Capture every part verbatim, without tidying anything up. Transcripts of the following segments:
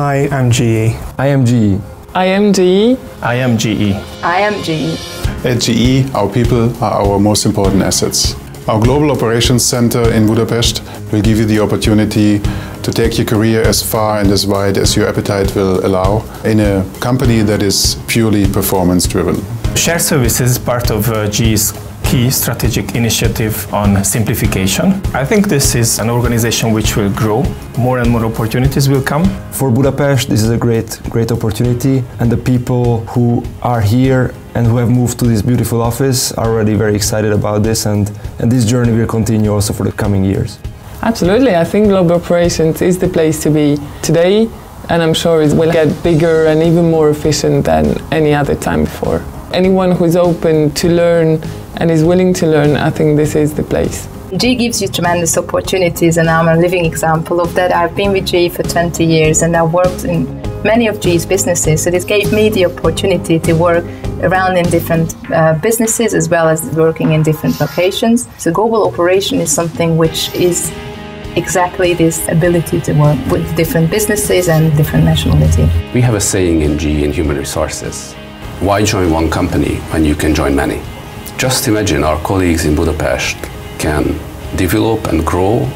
I am G E. I am G E. I am G E. I am G E. I am G E. At G E, our people are our most important assets. Our Global Operations Center in Budapest will give you the opportunity to take your career as far and as wide as your appetite will allow in a company that is purely performance-driven. Shared services is part of uh, G E's key strategic initiative on simplification. I think this is an organization which will grow. More and more opportunities will come. For Budapest, this is a great, great opportunity, and the people who are here and who have moved to this beautiful office are already very excited about this, and, and this journey will continue also for the coming years. Absolutely, I think Global Operations is the place to be today, and I'm sure it will get bigger and even more efficient than any other time before. Anyone who is open to learn and is willing to learn, I think this is the place. G E gives you tremendous opportunities, and I'm a living example of that. I've been with G E for twenty years and I've worked in many of G E's businesses, so this gave me the opportunity to work around in different uh, businesses as well as working in different locations. So global operation is something which is exactly this ability to work with different businesses and different nationality. We have a saying in G E in human resources: why join one company when you can join many? Just imagine our colleagues in Budapest can develop and grow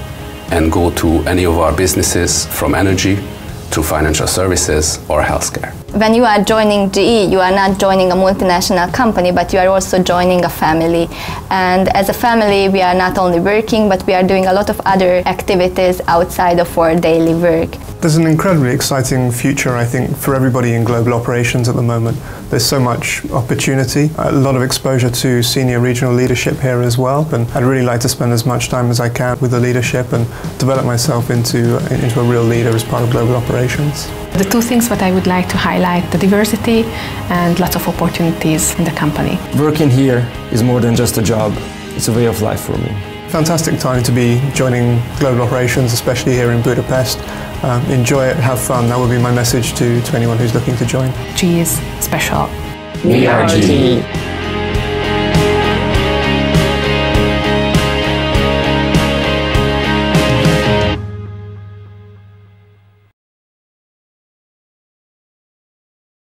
and go to any of our businesses, from energy to financial services or healthcare. When you are joining G E, you are not joining a multinational company, but you are also joining a family. And as a family, we are not only working, but we are doing a lot of other activities outside of our daily work. There's an incredibly exciting future, I think, for everybody in global operations at the moment. There's so much opportunity, a lot of exposure to senior regional leadership here as well, and I'd really like to spend as much time as I can with the leadership and develop myself into, into a real leader as part of global operations. The two things that I would like to highlight: the diversity and lots of opportunities in the company. Working here is more than just a job, it's a way of life for me. Fantastic time to be joining global operations, especially here in Budapest. Um, enjoy it, have fun. That would be my message to, to anyone who's looking to join. G E is special. We are G E.